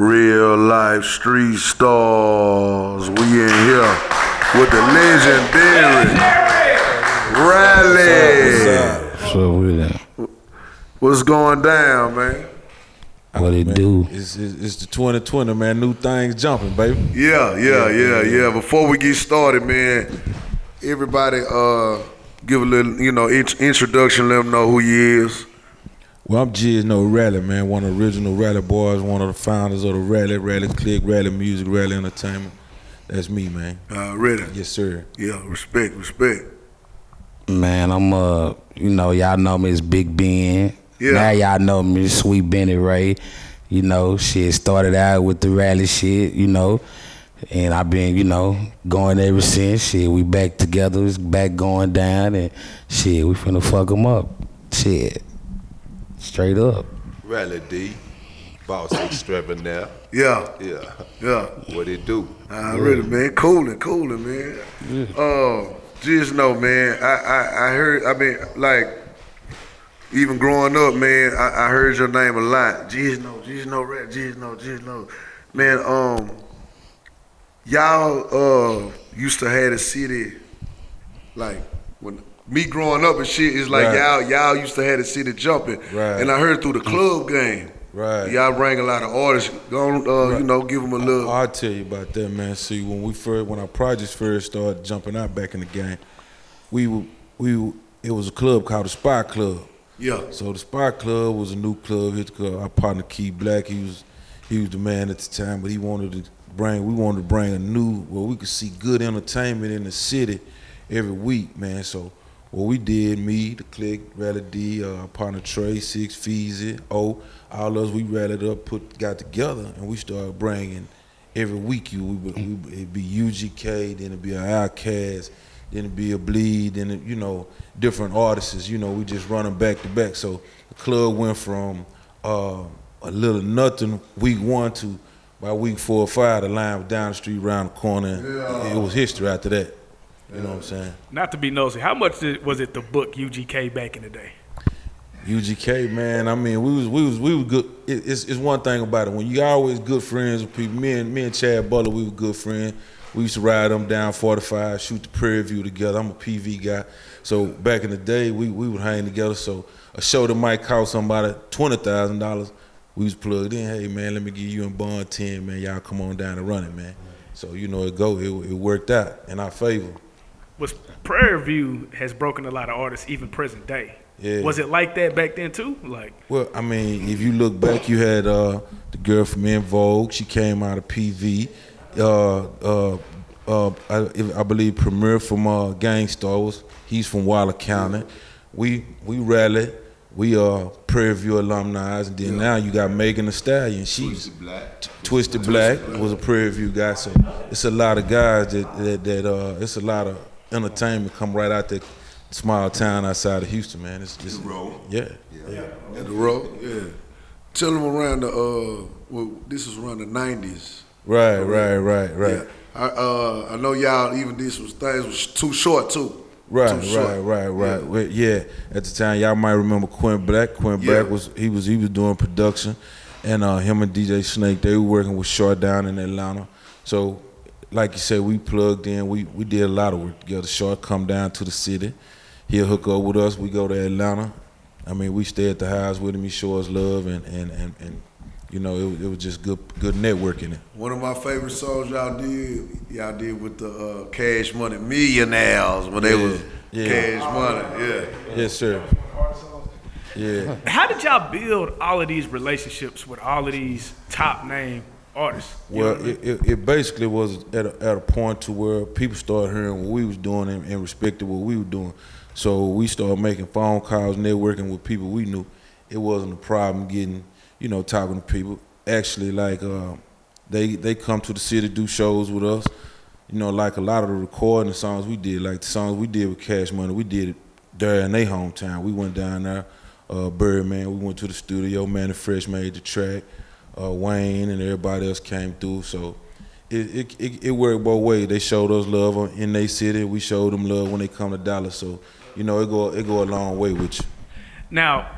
Real life street stars. We in here with the legendary Rally. What's going down, man? What it do? It's the 2020, man. New things jumping, baby. Yeah. Before we get started, man, everybody give a little, you know, introduction. Let them know who you is. Well, I'm G. No Rally, man. One of the original Rally boys, one of the founders of the Rally, Rally Click, Rally Music, Rally Entertainment. That's me, man. Really? Yes, sir. Yeah, respect. Man, I'm you know, y'all know me as Big Ben. Yeah. Now y'all know me as Sweet Benny Ray. You know, shit started out with the Rally shit, you know, and I've been, you know, going ever since. Shit, we back together, it's back going down, and shit, we finna fuck them up. Shit, straight up. Rally D, boss extravagant now. Yeah. What it do? Really, man, coolin', man. Yeah. Just know, man, I heard, I mean, like, even growing up, man, I heard your name a lot. Just know. Man, y'all used to have the city, like, when me growing up and shit, it's like y'all used to have the city jumping. Right. And I heard through the club game. Right. Y'all bring a lot of artists. Go on, you know, give them a look. I'll tell you about that, man. See, when our projects first started jumping out back in the game, it was a club called the Spy Club. Yeah. So the Spy Club was a new club. Our partner Key Black, he was the man at the time, but we wanted to bring a new, where we could see good entertainment in the city every week, man. So what we did, me, the Click, Rally D, partner Trey, Six, Feezy, O, all of us, we rallied up, got together, and we started bringing every week. It'd be UGK, then it'd be an Outkast, then it'd be a Bleed, then it, you know, different artists. You know, we just running back to back. So the club went from a little nothing week one to by week 4 or 5, the line was down the street, around the corner. Yeah. It was history after that. You know what I'm saying? Not to be nosy, how much was it to book UGK back in the day? UGK, man, I mean, we was good. It's one thing about it, when you always good friends with people. Me and Chad Butler, we were good friends. We used to ride them down 45, shoot the Prairie View together. I'm a PV guy, so back in the day, we would hang together. So a show that might cost somebody $20,000, we was plugged in. Hey man, let me give you and Bond 10, man. Y'all come on down and run it, man. So you know it worked out in our favor. Was Prairie View has broken a lot of artists, even present day. Yeah. Was it like that back then too? Like, well, I mean, if you look back, you had the girl from In Vogue. She came out of PV. I believe Premier from Gangstars. He's from Waller County. We rallied. We are Prairie View alumni, and then now you got Megan Thee Stallion. She's Twisted Black was a Prairie View guy. So it's a lot of guys that it's a lot of entertainment come right out that small town outside of Houston, man. It's just the road. Yeah. Tell them around the this was around the 90s. Right. Yeah. I know y'all even did some things was Too Short too. Right. Yeah. At the time, y'all might remember Quinn Black. Quinn Black was doing production, and him and DJ Snake, they were working with Short down in Atlanta. So, like you said, we plugged in. We did a lot of work together. Short come down to the city, he'll hook up with us. We go to Atlanta. I mean, we stay at the house with him. He shows love, and you know, it was just good networking. One of my favorite songs y'all did with the Cash Money Millionaires when they was Cash Money. Yeah. Yes, sir. Yeah. How did y'all build all of these relationships with all of these top name artists? Well, it basically was at a point to where people started hearing what we was doing and respected what we were doing. So we started making phone calls, networking with people we knew. It wasn't a problem getting, you know, talking to people. Actually, like, they come to the city, do shows with us. You know, like a lot of the recording songs we did, like the songs we did with Cash Money, we did it there in their hometown. We went down there, Birdman, we went to the studio, Manny Fresh made the track, Wayne and everybody else came through. So it worked both ways. They showed us love in their city, we showed them love when they come to Dallas. So, you know, it go a long way with you. Now,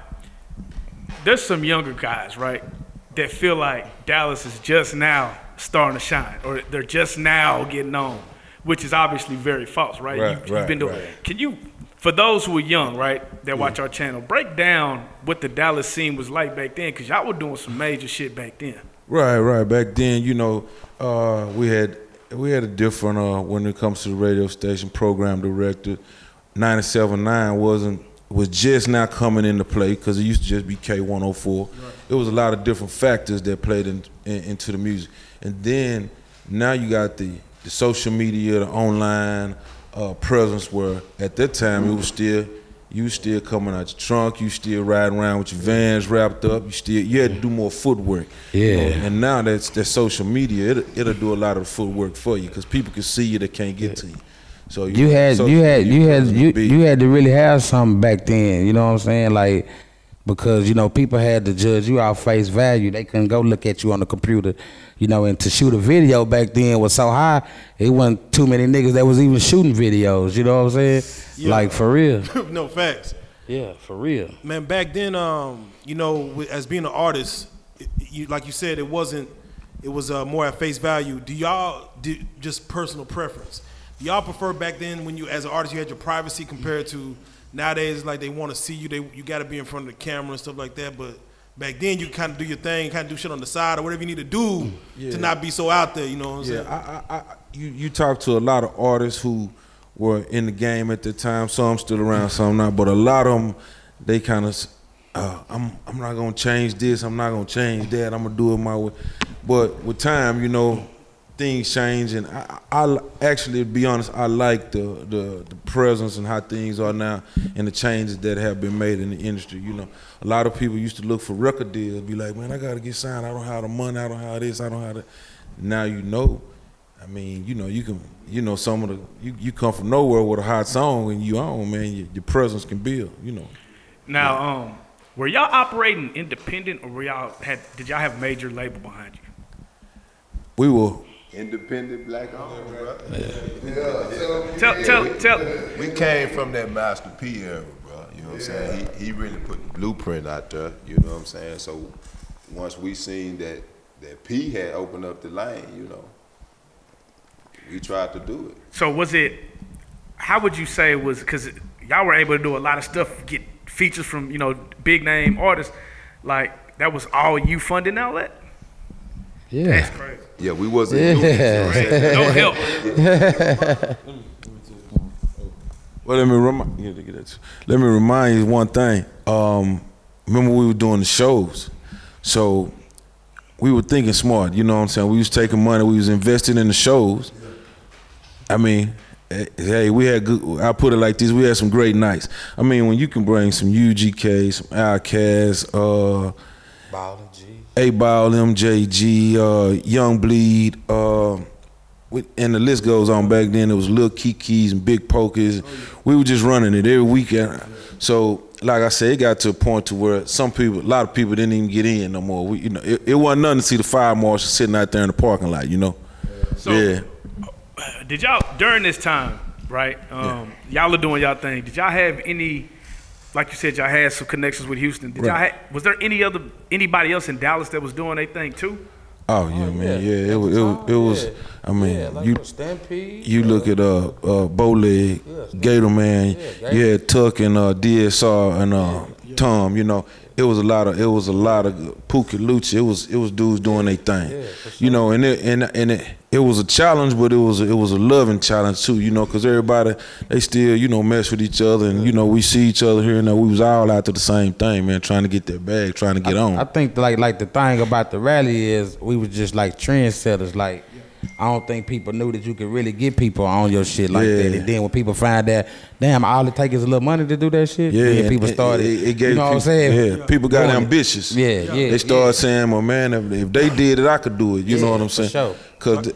there's some younger guys, right? that feel like Dallas is just now starting to shine, or they're just now getting on, which is obviously very false, right? You've been doing. Can you, for those who are young, right, that watch our channel, break down what the Dallas scene was like back then, because y'all were doing some major shit back then. Right. Back then, you know, we had a different when it comes to the radio station program director. 97.9 was just now coming into play, because it used to just be K-104. Right. It was a lot of different factors that played into the music. And then now you got the social media, the online presence, where at that time it was still, you still coming out your trunk, you still riding around with your vans wrapped up, you had to do more footwork. Yeah. You know? And now that social media, it'll do a lot of the footwork for you, because people can see you, they can't get to you. So you had to really have something back then, you know what I'm saying? Like, because, you know, people had to judge you off face value. They couldn't go look at you on the computer, you know, and to shoot a video back then was so high, it wasn't too many niggas that was even shooting videos, you know what I'm saying? Yeah. Like, for real. No, facts. Yeah, for real. Man, back then, you know, as being an artist, like you said, it was more at face value. Do y'all, just personal preference, y'all prefer back then when you, as an artist, you had your privacy compared to nowadays, like they want to see you, you got to be in front of the camera and stuff like that, but back then you kind of do your thing, kind of do shit on the side or whatever you need to do to not be so out there, you know what I'm saying? Yeah, you talk to a lot of artists who were in the game at the time, some still around, some not, but a lot of them, they kind of, I'm not going to change this, I'm not going to change that, I'm going to do it my way. But with time, you know, things change, and I actually, to be honest, I like the presence and how things are now and the changes that have been made in the industry. You know, a lot of people used to look for record deals, be like, man, I gotta get signed, I don't have the money, I don't have this, I don't have that. Now, you know, I mean, you know, you can, you know, some of the, you come from nowhere with a hot song and you own, man, your presence can build, you know. Now, were y'all operating independent, or did y'all have major label behind you? We were independent black owned, bro. Tell. We came from that Master P era, bro. You know what I'm saying? He really put the blueprint out there. You know what I'm saying? So once we seen that P had opened up the lane, you know, we tried to do it. So was it? How would you say it was? Because y'all were able to do a lot of stuff, get features from, you know, big name artists. Like, that was all you funding all that? Yeah. That's crazy. Yeah, we wasn't doing it. No help. Well, let me remind you one thing. Remember, we were doing the shows. So we were thinking smart, you know what I'm saying? We was taking money, we was investing in the shows. I mean, hey, we had good, I put it like this, we had some great nights. I mean, when you can bring some UGK, some Outkast, A-Ball, MJG, Young Bleed, and the list goes on. Back then, it was Lil Kikis and Big Pokers. We were just running it every weekend. So, like I said, it got to a point to where a lot of people didn't even get in no more. We, you know, it wasn't nothing to see the fire marshal sitting out there in the parking lot, you know? So, yeah. Did y'all, during this time, right, y'all are doing y'all thing, did y'all have any... Like you said, y'all had some connections with Houston. Did y'all was there anybody else in Dallas that was doing their thing too? Oh yeah, man, yeah. It was. I mean, like you Stampede, you look at Bowlegs, Gator Man, Tuck and DSR and Tom. You know, it was a lot of Puka Lucci. It was dudes doing their thing. Yeah, sure. You know, and it was a challenge, but it was a loving challenge too, you know, because everybody, they still, you know, mess with each other, and, you know, we see each other here and there. We was all out to the same thing, man, trying to get that bag, trying to get on. I think like the thing about the rally is we was just like trendsetters. Like, I don't think people knew that you could really get people on your shit like that. And then when people find that, damn, all it takes is a little money to do that shit. Yeah, and people started. It gave, you know what I'm saying? Yeah, people got ambitious. Yeah. They started saying, well, man, if they did it, I could do it. You know what I'm saying? For sure. Because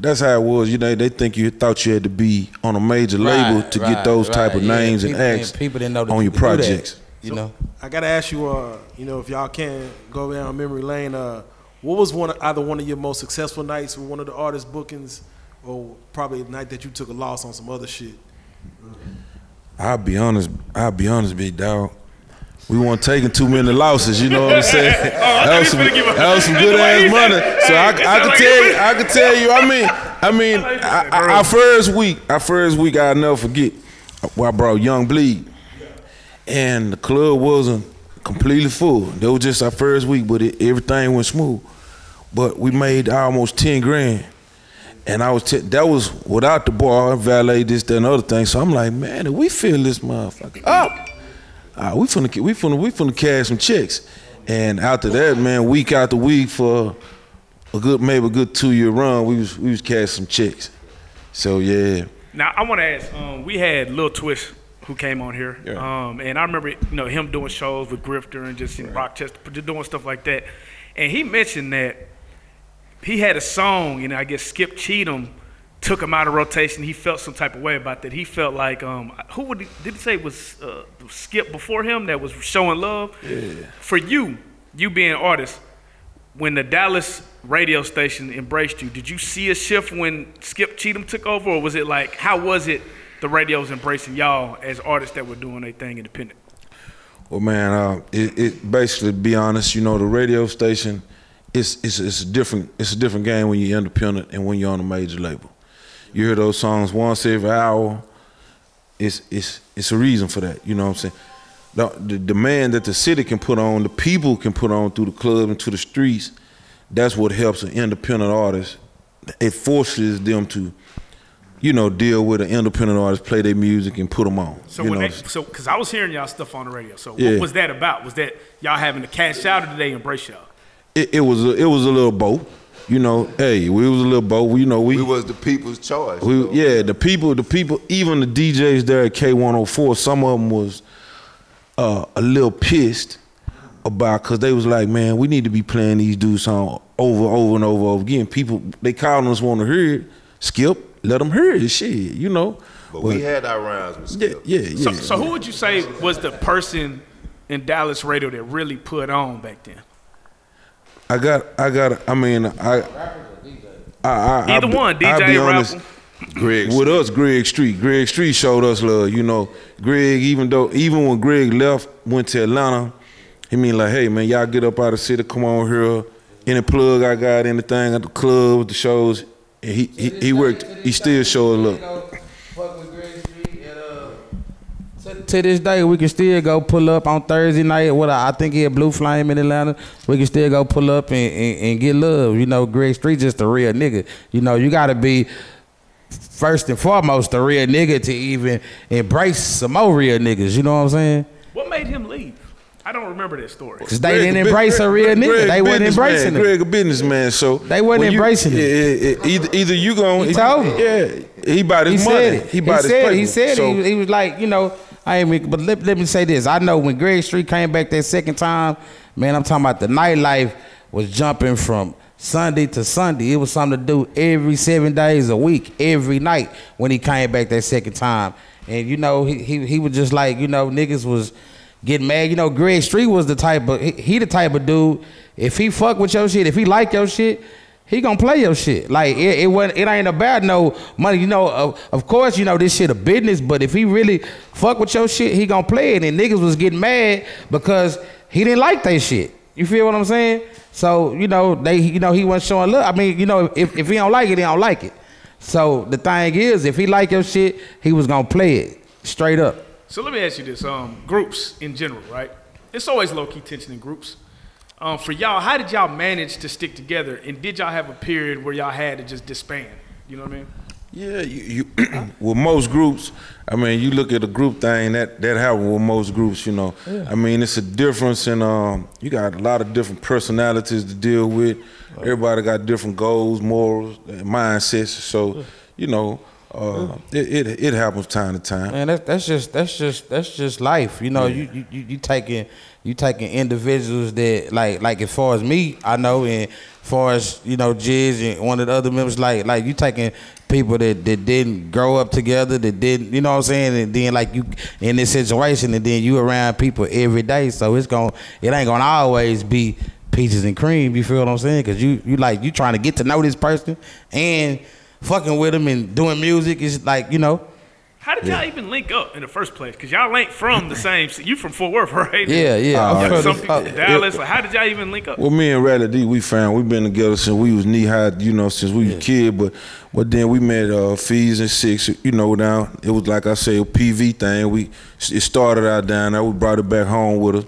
that's how it was. You know, they think you thought you had to be on a major label to get those type of names and acts on your projects. You know, I gotta ask you, you know, if y'all can go down memory lane. What was either one of your most successful nights, or one of the artist bookings, or probably a night that you took a loss on some other shit? I'll be honest, big dog. We weren't taking too many losses, you know what I'm saying? that was some good ass money. So I could tell you. Our first week, I'll never forget. I brought Young Bleed, and the club wasn't completely full. That was just our first week, but everything went smooth. But we made almost 10 grand. And that was without the bar, valet, this, that, and other thing. So I'm like, man, if we fill this motherfucker up, we finna cash some checks. And after that, man, week after week for maybe a good 2 year run, we was cashing some checks. So yeah. Now I want to ask, we had Lil Twist who came on here, yeah. And I remember him doing shows with Grifter and just in Rochester, doing stuff like that. And he mentioned that. He had a song, and I guess Skip Cheatham took him out of rotation. He felt some type of way about that. He felt like, did he say it was Skip before him that was showing love? Yeah. For you being an artist, when the Dallas radio station embraced you, did you see a shift when Skip Cheatham took over, or was it like, how was it the radio's embracing y'all as artists that were doing their thing independent? Well, man, it basically, to be honest, the radio station, It's a different game when you're independent and when you're on a major label. You hear those songs once every hour. It's a reason for that. You know what I'm saying? The demand that the city can put on, the people can put on through the club and to the streets, that's what helps an independent artist. It forces them to, deal with an independent artist, play their music, and put them on. So, because I was hearing y'all stuff on the radio. So yeah. What was that about? Was that y'all having to cash out, or did they embrace y'all? It was a little boat, Hey, we was a little boat. We was the people's choice. Yeah, the people. Even the DJs there at K-104, some of them was a little pissed about, because they was like, man, we need to be playing these dudes song over and over again. People, they calling us, want to hear it. Skip, let them hear it, shit, But we had our rounds with Skip. Yeah. So who would you say was the person in Dallas radio that really put on back then? Either one, DJ, rapper. Greg Street showed us love, Greg, even when Greg left, went to Atlanta, he mean like, hey man, y'all get up out of the city, come on here, any plug I got, anything at the club, the shows, and he still showed love. To this day, we can still go pull up on Thursday night. I think he had Blue Flame in Atlanta. We can still go pull up and get love. Greg Street just a real nigga. You gotta be first and foremost a real nigga to even embrace some more real niggas. You know what I'm saying? What made him leave? I don't remember that story. Because they didn't embrace a real nigga. They wasn't embracing him. Greg a businessman, so they wasn't embracing him. Either you gonna. He told him. Yeah, he bought his money. He bought his paper. He said it. He was like, but let me say this. I know when Greg Street came back that second time, man, I'm talking about the nightlife was jumping from Sunday to Sunday. It was something to do every 7 days a week, every night when he came back that second time. And, he was just like, niggas was getting mad. Greg Street was the type of, he the type of dude, if he fuck with your shit, if he like your shit, he gonna play your shit. Like it ain't about no money. Of course, this shit a business, but if he really fuck with your shit, he gonna play it. And niggas was getting mad because he didn't like that shit. You feel what I'm saying? So, he wasn't showing love. If he don't like it, he don't like it. So the thing is, if he like your shit, he was gonna play it straight up. So let me ask you this, groups in general, right? It's always low-key tension in groups. For y'all, how did y'all manage to stick together, and did y'all have a period where y'all had to just disband? You know what I mean? Yeah, with most groups, you look at the group thing, that happened with most groups, Yeah. It's a difference in, you got a lot of different personalities to deal with. Right. Everybody got different goals, morals, and mindsets, so, it happens time to time. Man, that's just life. Yeah. You taking individuals that like as far as me, I know, and far as Jiz and one of the other members, like you taking people that didn't grow up together, that didn't, you know what I'm saying, and then like you in this situation, and then you around people every day, so it ain't gonna always be peaches and cream. You feel what I'm saying? Because you trying to get to know this person and fucking with them and doing music is like, How did y'all even link up in the first place? Because y'all ain't from the same city. You from Fort Worth, right? Yeah, yeah. Some people in Dallas. Like, how did y'all even link up? Well, me and Rally D, we've been together since we was knee high, you know, since we was a kid. But then we met Fees and Six, you know, down. It was like I say, a PV thing. It started out down there. We brought it back home with us.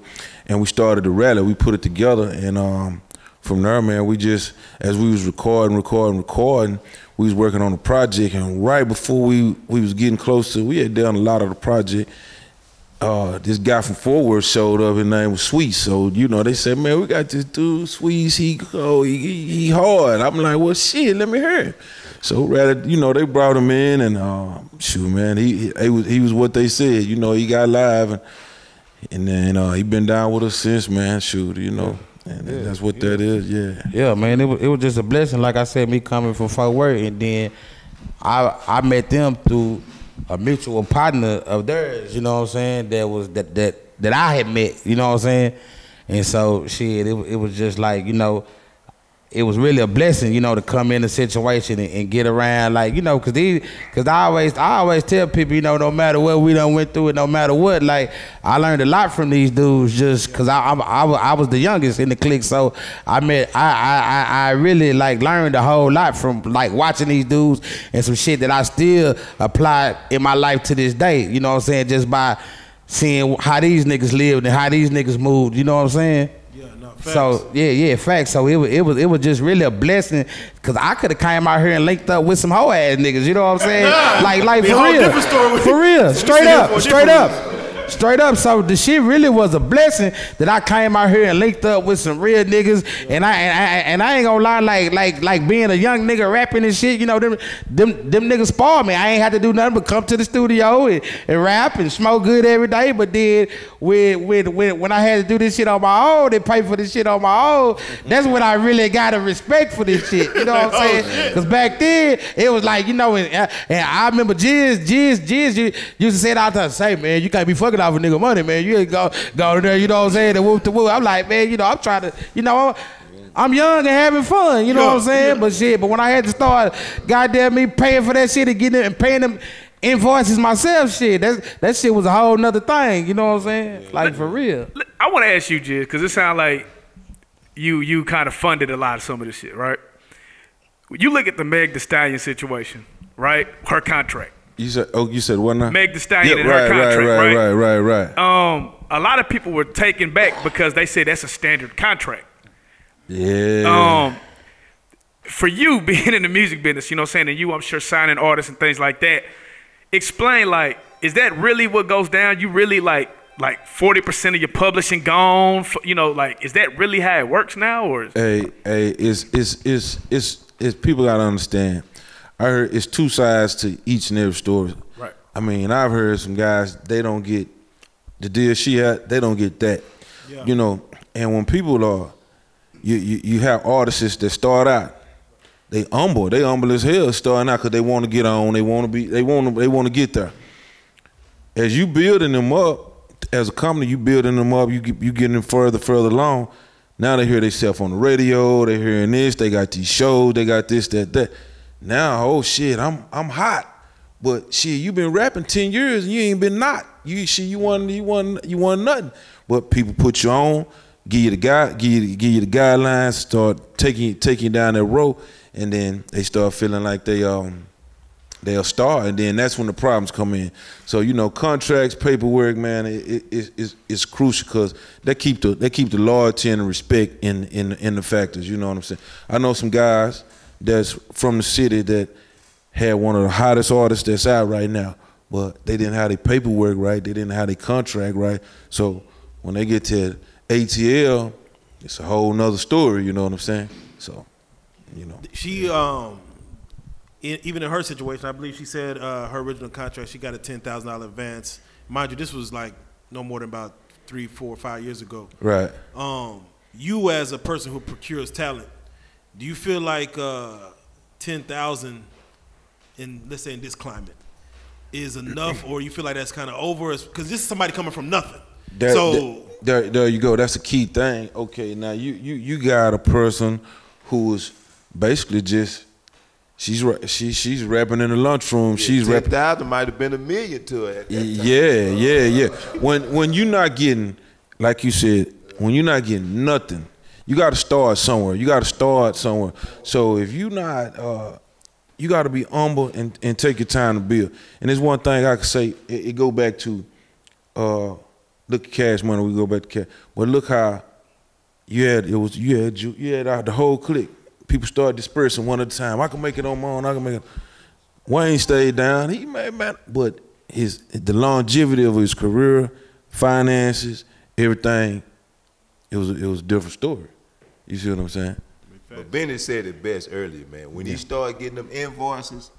And we started the Rally. We put it together. And from there, man, we just, as we was recording, we was working on the project, and right before we was getting closer, we had done a lot of the project. This guy from Fort Worth showed up. His name was Sweet. So, you know, they said, man, we got this dude, Sweet. He hard. I'm like, well, shit, let me hear him. So, rather, you know, they brought him in, and shoot, man, he was what they said. You know, he got live, and then he been down with us since, man. Shoot, you know. And that's what that is, Yeah, man, it was just a blessing. Like I said, me coming from Fort Worth, and then I met them through a mutual partner of theirs, you know what I'm saying, that I had met, you know what I'm saying? And so, shit, it was just like, you know, it was really a blessing, you know, to come in a situation and get around, like, you know, cause I always tell people, you know, no matter what we done went through, it no matter what, like, I learned a lot from these dudes, just cause I was the youngest in the clique, so I really like learned a whole lot from like watching these dudes and some shit that I still apply in my life to this day, you know what I'm saying, just by seeing how these niggas lived and how these niggas moved, you know what I'm saying? Facts. So facts. So it was just really a blessing, cause I could have came out here and linked up with some hoe ass niggas. You know what I'm saying? Like for real, straight up. So the shit really was a blessing that I came out here and linked up with some real niggas. Yeah. And I ain't gonna lie, like being a young nigga rapping and shit. You know them niggas spoiled me. I ain't had to do nothing but come to the studio and rap and smoke good every day. But then when I had to do this shit on my own, they pay for this shit on my own. That's when I really got a respect for this shit. You know what I'm saying? Because back then it was like, you know, and I remember Jizz used to say it all the time. Say, man, you can't be fucking off a nigga money, man. You ain't go there, you know what I'm saying, and whoop the whoop. I'm like, man, you know, I'm trying to, you know, I'm young and having fun, you know what I'm saying? Yeah. But when I had to start, goddamn me, paying for that shit and getting it and paying them invoices myself, shit, that shit was a whole nother thing, you know what I'm saying? Yeah. Like, for real. I want to ask you, Jizz, because it sounds like you kind of funded a lot of some of this shit, right? When you look at the Meg Thee Stallion situation, right? Her contract. You said what now? Meg Thee Stallion and her contract, right? A lot of people were taken back because they said that's a standard contract. Yeah. For you being in the music business, you know what I'm saying, and you, I'm sure, signing artists and things like that, explain, like, is that really what goes down? You really, like 40% of your publishing gone, you know, like, is that really how it works now? Or hey, it's people gotta understand. I heard it's two sides to each and every story. Right. I mean, I've heard some guys, they don't get the deal she had, they don't get that. Yeah. You know, and when people are, you have artists that start out, they humble as hell starting out because they want to get on, they want to get there. As you building them up, as a company, you building them up, you getting them further along. Now they hear themselves on the radio, they hearing this, they got these shows, they got this, that. Now, oh shit, I'm hot, but shit, you been rapping 10 years and you ain't been not. You want nothing. But people put you on, give you the guidelines, start taking down that road, and then they start feeling like they're a star, and then that's when the problems come in. So you know, contracts, paperwork, man, it's crucial because they keep the loyalty and the respect in the factors. You know what I'm saying? I know some guys that's from the city that had one of the hottest artists that's out right now, but they didn't have their paperwork right, they didn't have their contract right, so when they get to ATL, it's a whole nother story, you know what I'm saying? So, you know. She, even in her situation, I believe she said her original contract, she got a $10,000 advance. Mind you, this was like no more than about 3, 4, 5 years ago. Right. You as a person who procures talent, do you feel like 10,000 in, let's say, in this climate is enough, or you feel like that's kind of over? Because this is somebody coming from nothing. There you go. That's a key thing. Okay, now you got a person who is basically just She's rapping in the lunchroom. Yeah, she's rapping. 10,000 might have been a million to her. Yeah. When you're not getting, like you said, when you're not getting nothing, you got to start somewhere. So if you're not, you got to be humble and take your time to build. And there's one thing I can say. It go back to, look at Cash Money. We go back to Cash, but look how you had the whole clique. People started dispersing one at a time. I can make it on my own. Wayne stayed down. He made man, but the longevity of his career, finances, everything, it was a different story. You see what I'm saying? But Bennett said it best earlier, man. When he started getting them invoices,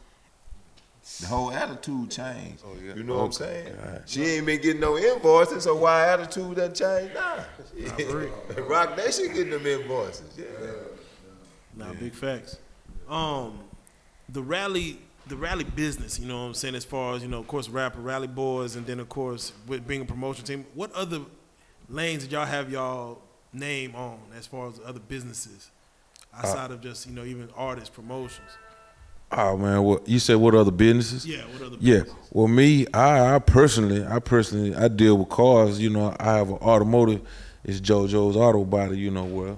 the whole attitude changed. Oh, yeah. You know what I'm saying? Right. She ain't been getting no invoices, so why attitude done changed now? Nah. Rock Nation getting them invoices. Yeah. Nah, big facts. The rally business, you know what I'm saying, as far as, you know, of course, rapper, Rally Boys, and then, of course, with being a promotion team, what other lanes did y'all have y'all name on as far as other businesses outside of just, you know, even artist promotions? Oh, man, you said what other businesses? Yeah, what other businesses? Yeah, well, me, I personally, I deal with cars. You know, I have an automotive. It's JoJo's Auto Body, you know, where.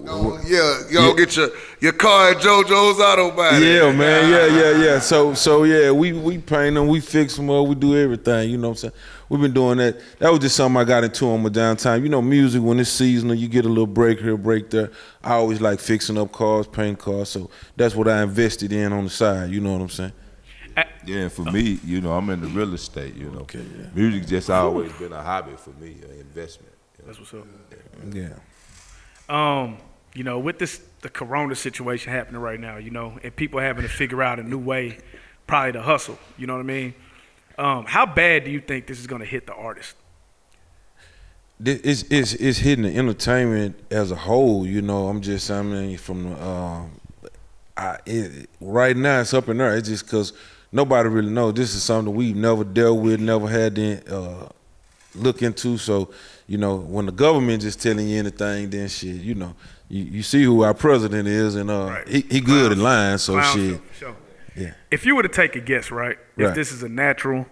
Y'all get your car at JoJo's Auto Body. Yeah, man, yeah. So yeah, we paint them, we fix them up, we do everything, you know what I'm saying? We've been doing that. That was just something I got into on my downtime. You know, music, when it's seasonal, you get a little break here, break there. I always like fixing up cars, painting cars, so that's what I invested in on the side, you know what I'm saying? Yeah, and for me, you know, I'm in the real estate, you know. Okay, yeah. Music just always been a hobby for me, an investment. You know? That's what's up. Yeah. You know, with the corona situation happening right now, you know, and people having to figure out a new way, probably to hustle, you know what I mean? How bad do you think this is going to hit the artist? It's hitting the entertainment as a whole, you know. Right now it's up in there. It's just because nobody really knows. This is something we've never dealt with, never had to look into. So, you know, when the government just telling you anything, then shit, you know, you see who our president is, and right. he good in lying, so shit. Sure. Yeah. If you were to take a guess, right, if this is a natural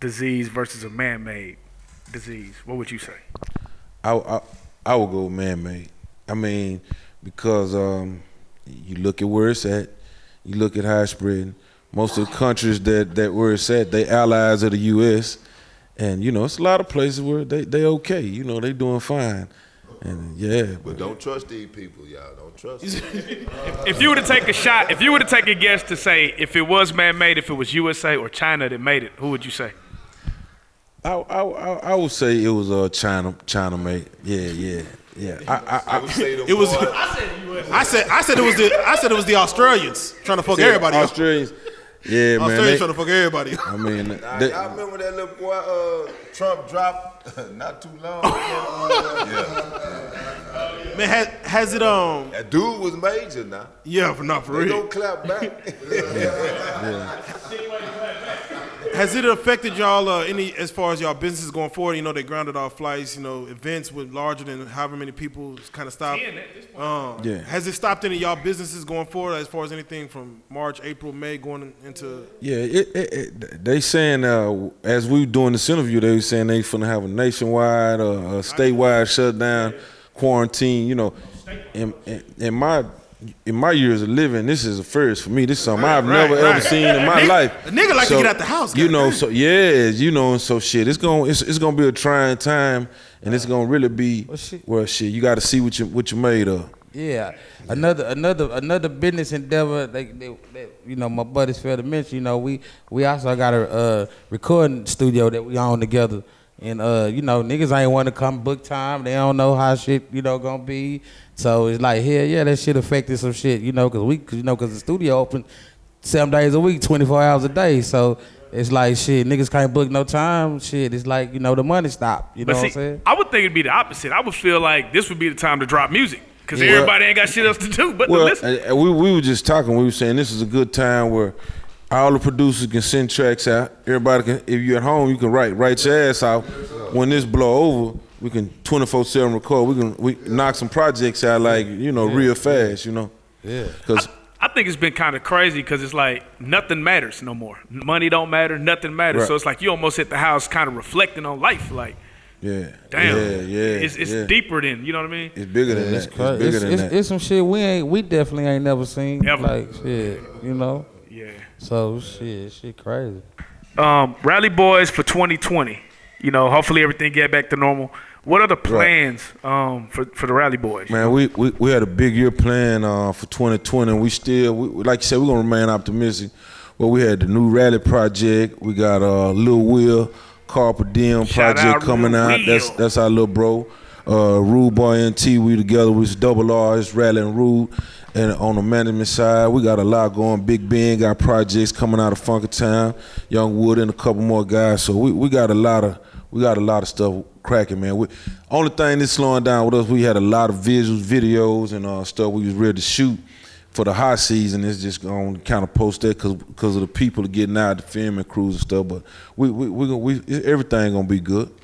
disease versus a man-made disease, what would you say? I would go man-made. I mean, because you look at where it's at, you look at how it's spreading. Most of the countries that where it's at, they allies of the U.S., and you know it's a lot of places where they okay, you know, they doing fine, and But don't trust these people, y'all. Don't trust them. If you were to take a shot, if you were to take a guess to say if it was man-made, if it was USA or China that made it, who would you say? I would say it was China made. Yeah. I said it was the Australians trying to fuck everybody. Australians. Yeah, man. Australians trying to fuck everybody. I mean, I remember that little boy Trump dropped not too long ago. Man, has it that dude was major now. Yeah, for real. Don't clap back. Has it affected y'all any as far as y'all businesses going forward? You know, they grounded all flights. You know, events with larger than however many people kind of stopped. Has it stopped any of y'all businesses going forward as far as anything from March, April, May going into? Yeah, they saying as we were doing this interview, they were saying they finna have a nationwide, a statewide shutdown, quarantine. You know, in my years of living, this is a first for me. This is something I've never ever seen in my life. A nigga like to get out the house, you know. So so shit. It's gonna be a trying time, and it's gonna really be you got to see what you made of. Yeah, another business endeavor. You know, my buddies failed to mention. You know, we also got a recording studio that we own together, and you know, niggas ain't want to come book time. They don't know how shit gonna be. So it's like, hell yeah, that shit affected some shit, you know, cause the studio open 7 days a week, 24 hours a day. So it's like, shit, niggas can't book no time. Shit, it's like, you know, the money stopped. You know what I'm saying? I would think it'd be the opposite. I would feel like this would be the time to drop music, cause everybody ain't got shit else to do but to listen. And we were just talking. We were saying this is a good time where all the producers can send tracks out. Everybody can. If you're at home, you can write your ass out. When this blow over, we can 24/7 record. We can knock some projects out, like, you know, real fast, you know. Yeah. Cause I think it's been kind of crazy because it's like nothing matters no more. Money don't matter. Nothing matters. Right. So it's like you almost at the house kind of reflecting on life. Like, yeah, damn. It's deeper than, you know what I mean? It's bigger than that. It's bigger than that. It's some shit we definitely ain't never seen. Ever. Like, shit, you know? Yeah. So, shit crazy. Rally Boys for 2020. You know, hopefully everything get back to normal. What are the plans for the Rally Boys? Man, we had a big year plan for 2020. And we like you said, we're going to remain optimistic. Well, we had the new Rally Project. We got Lil Will, Carpe Diem Project coming out. That's our little bro. Rude Boy NT, we together. We was Double R, it's Rally and Rude. And on the management side, we got a lot going. Big Ben got projects coming out of Funkertown, Young Wood, and a couple more guys. So we got a lot of stuff cracking, man. Only thing that's slowing down with us, we had a lot of visuals, videos, and stuff we was ready to shoot for the high season. It's just going to kind of post that because of the people getting out, the filming crews and stuff. But everything gonna be good.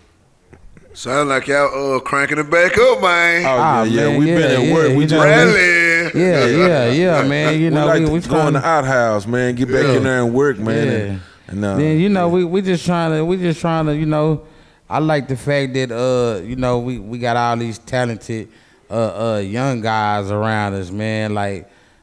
Sound like y'all cranking it back up, man. Oh yeah, we've been at work. We just rallying. Yeah, man. You know, we going to the outhouse, man. Get back in there and work, man. Yeah. And then you know, we just trying to, you know, I like the fact that you know, we got all these talented young guys around us, man.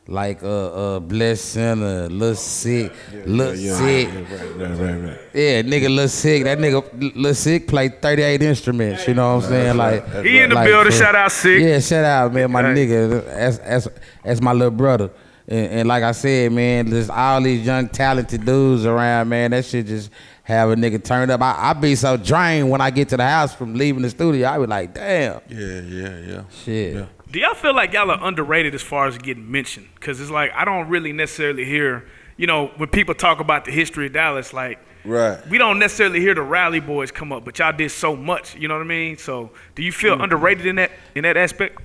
Like Blessed Center, Lil Sick, Lil Sick. Right. Yeah, nigga Lil Sick. That nigga Lil Sick played 38 instruments, you know what I'm saying? Like right. He in the building, shout out Sick. Yeah, shout out, man, my nigga. That's my little brother. And like I said, man, there's all these young talented dudes around, man. That shit just have a nigga turned up. I be so drained when I get to the house from leaving the studio. I be like, damn. Yeah. Shit. Yeah. Do y'all feel like y'all are underrated as far as getting mentioned? Because it's like, I don't really necessarily hear, you know, when people talk about the history of Dallas, like, right, we don't necessarily hear the Rally Boys come up, but y'all did so much, you know what I mean? So do you feel underrated in that aspect?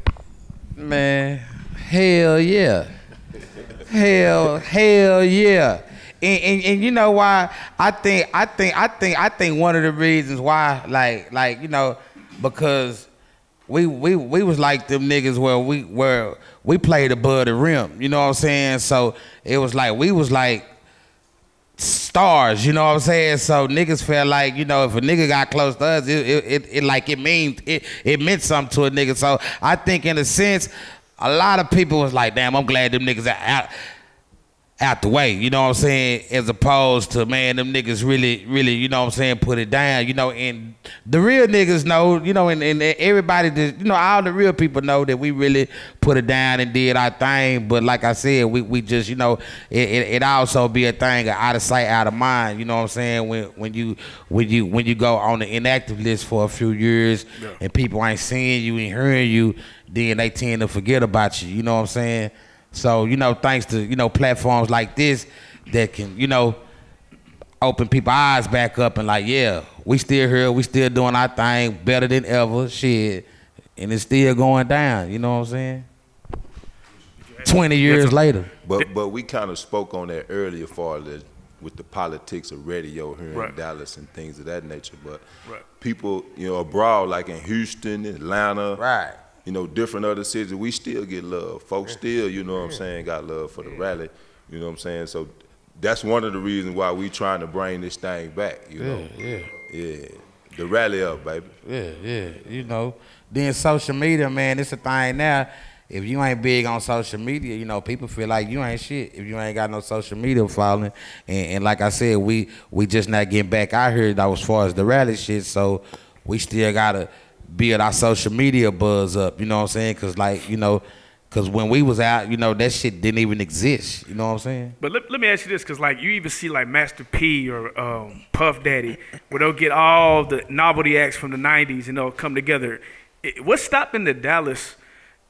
Man, hell yeah. Hell yeah. And you know why? I think one of the reasons why, like you know, because we was like them niggas where we played above the rim, you know what I'm saying? So it was like we was like stars, you know what I'm saying? So niggas felt like, you know, if a nigga got close to us, it meant something to a nigga. So I think in a sense, a lot of people was like, damn, I'm glad them niggas are out the way, you know what I'm saying? As opposed to, man, them niggas really, you know what I'm saying, put it down, you know, and the real niggas know, you know, and everybody just, you know, all the real people know that we really put it down and did our thing, but like I said, we just, you know, it also be a thing of out of sight, out of mind, you know what I'm saying, when you go on the inactive list for a few years and people ain't seeing you and hearing you, then they tend to forget about you, you know what I'm saying? So, you know, thanks to, you know, platforms like this that can, you know, open people's eyes back up and like, yeah, we still here, we still doing our thing better than ever, shit. And it's still going down, you know what I'm saying? 20 years later. But we kind of spoke on that earlier far as with the politics of radio here in Dallas and things of that nature. But people, you know, abroad, like in Houston, Atlanta. Right. You know, different other cities, we still get love. Folks still, you know what I'm saying, got love for the rally. You know what I'm saying? So that's one of the reasons why we trying to bring this thing back, you know? Yeah. The rally up, baby. Yeah. You know, then social media, man, it's a thing now. If you ain't big on social media, you know, people feel like you ain't shit if you ain't got no social media following. And like I said, we just not getting back out here though, as far as the rally shit, so we still got to build our social media buzz up, you know what I'm saying? Because, like, you know, because when we was out, you know, that shit didn't even exist, you know what I'm saying? But let me ask you this, because, like, you even see, like, Master P or Puff Daddy, where they'll get all the novelty acts from the 90s and they'll come together. What's stopping the Dallas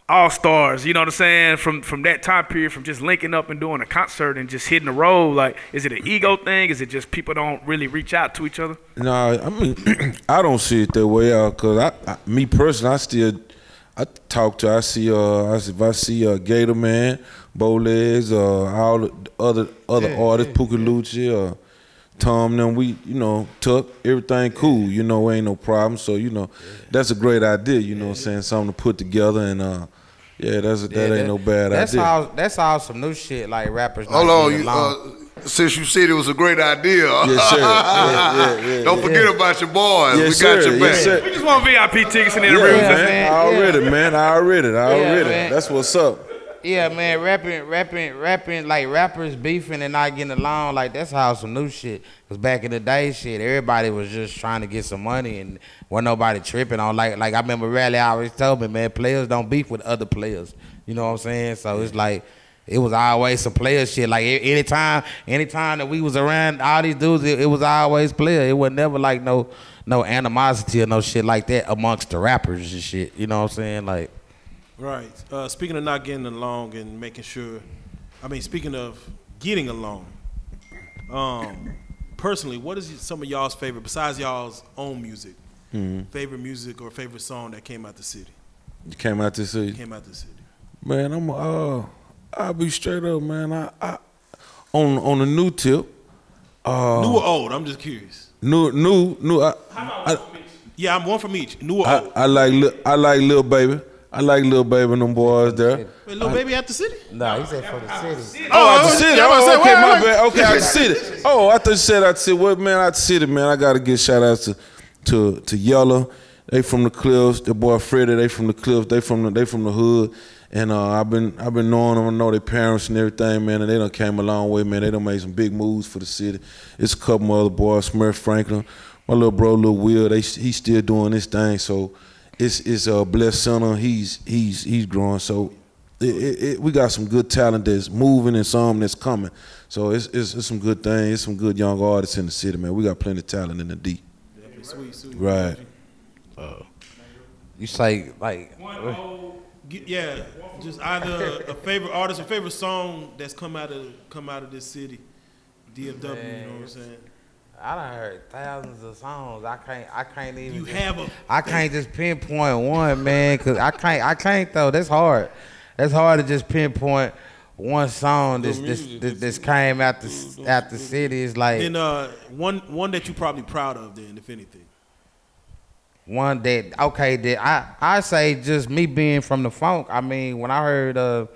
All-Stars, you know what I'm saying, from that time period, from just linking up and doing a concert and just hitting the road? Like, is it an ego thing? Is it just people don't really reach out to each other? No, I mean, I don't see it that way out, because me personally, I talk to, if I see Gator Man, Bowlegs, all the other artists, Puka Lucci, Tom, then we, you know, Tuck, everything cool, you know, ain't no problem. So, you know, that's a great idea, you know what I'm saying, something to put together and Yeah, that ain't no bad idea. That's all some new shit like rappers. Hold on, since you said it was a great idea. Yes, sir. Yeah. Don't forget about your boys. Yes, we got your back. Yes, we just want VIP tickets in the room. Man. I already. Man. That's what's up. Yeah, man, rapping, like rappers beefing and not getting along, like that's how some new shit. Cause back in the day, shit, everybody was just trying to get some money and wasn't nobody tripping on. Like I remember Rally always told me, man, players don't beef with other players. You know what I'm saying? So it's like, it was always some player shit. Like anytime that we was around all these dudes, it was always player. It was never like no animosity or no shit like that amongst the rappers and shit. You know what I'm saying? Like. Right. Speaking of not getting along and making sure, speaking of getting along, personally, what is some of y'all's favorite, besides y'all's own music, favorite music or favorite song that came out the city? Came out the city. Man, I'll be straight up, man. On a new tip. New or old? I'm just curious. New. I'm one from each. New or old? I like Lil Baby. I like Lil Baby and them boys there. Wait, Lil Baby out the city? Nah, he said for the city. Oh, out the city. Oh, okay, my bad. Okay, out the city. Oh, I thought you said out the city. Well, man, out the city, man. I got to give shout-outs to Yellow. They from the Cliffs. The boy Freddie, they from the Cliffs. They from the hood. And I've been knowing them. I know their parents and everything, man. And they done came a long way, man. They done made some big moves for the city. It's a couple other boys, Smurf Franklin. My little bro, Lil Will, he's still doing this thing, so... It's a Blessed Center. He's growing. So we got some good talent that's moving and some that's coming. So it's some good things. It's some good young artists in the city, man. We got plenty of talent in the D. Yeah, sweet. Right. You say like one old, yeah, just either a favorite artist or favorite song that's come out of this city, DFW. Man. You know what I'm saying? I done heard thousands of songs. I can't even. I can't just pinpoint one, man, cause I can't though. That's hard. That's hard to just pinpoint one song. This came out the city. It's like. And one that you probably proud of then, if anything. One that I say just me being from the funk. I mean, when I heard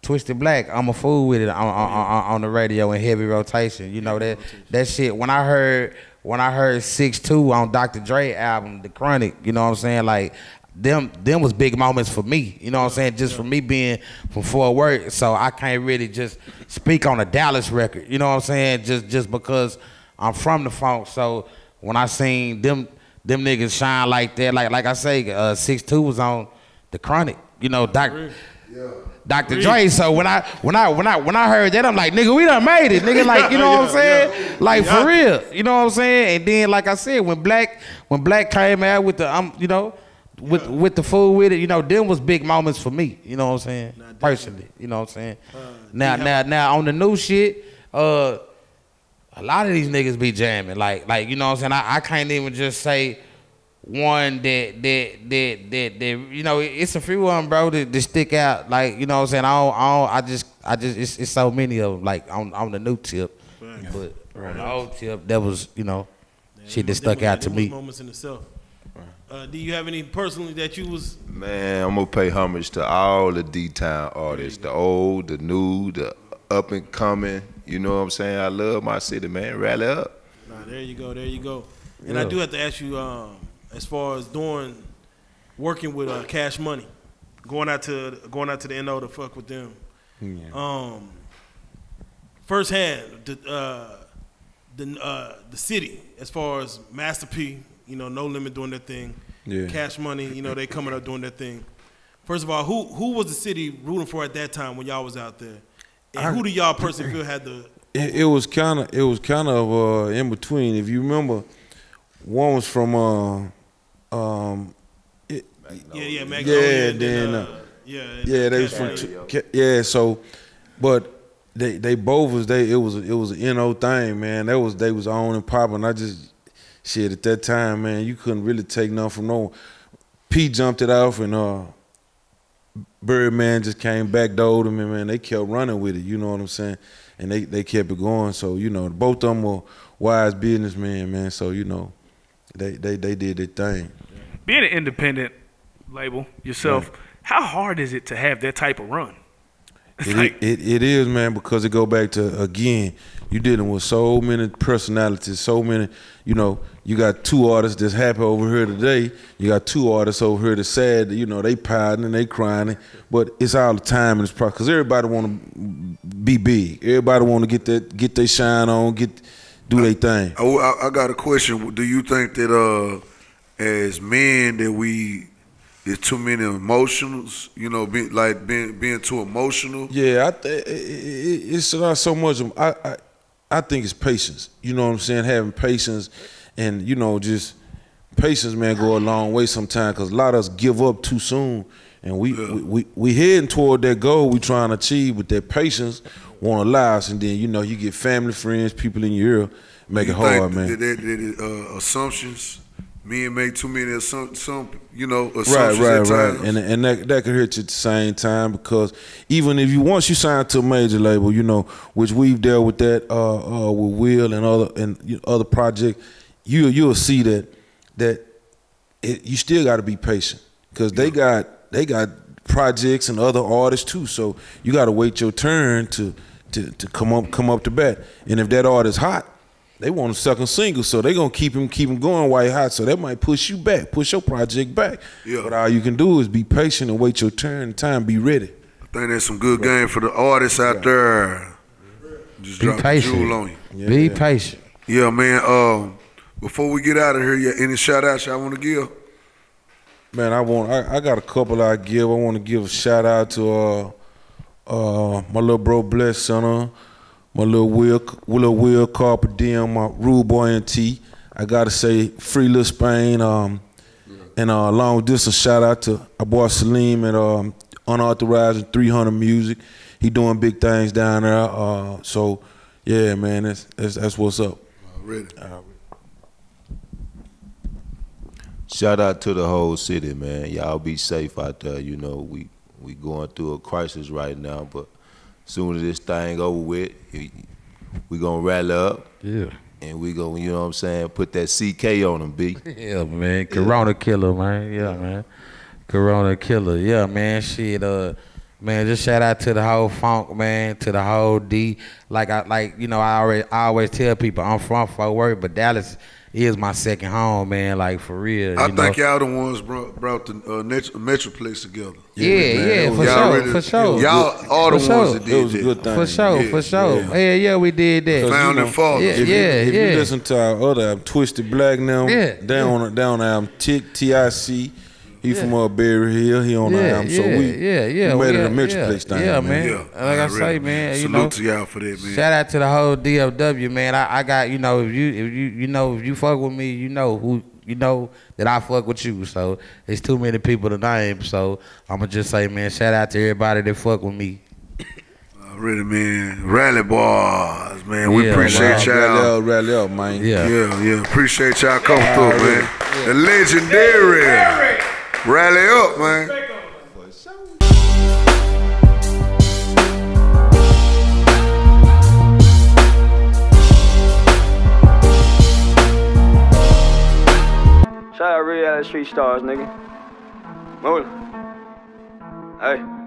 Twisted Black, I'm a fool with it on the radio in heavy rotation. You know that shit. When I heard 6 2 on Dr. Dre album, The Chronic. You know what I'm saying? Like them was big moments for me. You know what I'm saying? Just for me being from Fort Worth, so I can't really just speak on a Dallas record. You know what I'm saying? Just because I'm from the funk. So when I seen them niggas shine like that, like I say, 6 2 was on The Chronic. You know, Dr. Dre. So when I heard that, I'm like, nigga, we done made it, nigga. Like, you know what I'm saying? Like for real, you know what I'm saying? And then, like I said, when Black came out with the, with the fool with it, you know, them was big moments for me. You know what I'm saying? Personally, you know what I'm saying? Now on the new shit, a lot of these niggas be jamming. Like you know what I'm saying? I can't even just say one that you know, it's a few of them, bro, that stick out, like, you know what I'm saying? I just it's so many of them, like on the new tip, right. But right. On the old tip, that was, you know, yeah, shit that stuck out to me. Moments in itself. Right. Do you have any personally that you was? Man, I'm gonna pay homage to all the D-Town artists, the old, the new, the up and coming. You know what I'm saying? I love my city, man. Rally up. Nah, there you go. And yeah. I do have to ask you. As far as working with Cash Money, going out to the NO to fuck with them, yeah. Firsthand the city, as far as Master P, you know, No Limit doing their thing, yeah. Cash Money, you know, they coming up doing their thing. First of all, who was the city rooting for at that time when y'all was out there, and who do y'all personally feel had the? It was kind of in between, if you remember. One was from Magnolia. Yeah, then they was from so, but they both was it was an NO thing, man. They was on and popping. I just shit at that time, man. You couldn't really take nothing from no one. P jumped it off, and Birdman just came back, told him, and man, they kept running with it. You know what I'm saying? And they kept it going. So you know, both of them were wise businessmen, man. So you know. They did their thing. Being an independent label yourself, How hard is it to have that type of run? It is, man, because it go back to, again, you dealing with so many personalities, so many, you know, you got two artists that's happy over here today, you got two artists over here that's sad, you know, they pouting and they crying, but it's all the time and it's probably because everybody want to be big. Everybody want to get their shine on, do their thing. I got a question. Do you think that as men that we... There's too many emotionals, you know, being too emotional. Yeah, it's not so much. I think it's patience. You know what I'm saying? Having patience, and you know, just patience, man, go a long way sometimes. Cause a lot of us give up too soon, and we heading toward that goal we trying to achieve, but that patience won't allow us. And then you know, you get family, friends, people in your ear, make it hard, man. Assumptions. Men make too many assumptions at times. Right. And that could hurt you at the same time because even if you once you sign to a major label, you know, which we've dealt with that with Will and other project, you'll see that you still got to be patient because they got projects and other artists too. So you got to wait your turn to come up to bat. And if that artist hot, they want to suck a single, so they're going to keep him going while you're hot, so that might push you back, push your project back. Yeah. But all you can do is be patient and wait your turn in time, be ready. I think that's some good game for the artists out there. Just drop a jewel on you. Yeah, be patient. Yeah, man. Before we get out of here, any shout-outs y'all want to give? Man, I got a couple I give. I want to give a shout-out to my little bro, Blessed Center. My Lil Will, Carpe Diem, my Rude Boy and T. I gotta say, Free Lil Spain, and along with this, a shout out to our boy Salim at Unauthorized 300 Music. He doing big things down there. So yeah, man, that's what's up. Already. Shout out to the whole city, man. Y'all be safe out there. You know, we going through a crisis right now, but. Soon as this thing over with, we gonna rally up. Yeah. And we gonna, you know what I'm saying, put that CK on them, B. Yeah, man. Corona killer, man. Yeah, man. Corona killer. Yeah, man. Shit. Man, just shout out to the whole funk, man. To the whole D. I always tell people I'm from Fort Worth, but Dallas is my second home, man. Like for real. I think y'all the ones brought the Metroplex together. Yeah, for sure. Y'all all the ones that did that. For sure. Yeah, we did that. Founding fathers. If you listen to our other Twisted Black now, down our TIC. He from Berry Hill. He on the album. So we made it a Metroplex thing. Yeah, man. Like I say, man. Salute to y'all for that, man. Shout out to the whole DFW, man. I got, you know, if you fuck with me, you know who. You know that I fuck with you, so it's too many people to name. So I'ma just say, man, shout out to everybody that fuck with me. Already, man. Rally boys, man. We appreciate y'all. Rally up, man. Yeah. Appreciate y'all coming through, man. Yeah. The legendary. Rally up, man. Shout out real street stars, nigga. Move. Hey.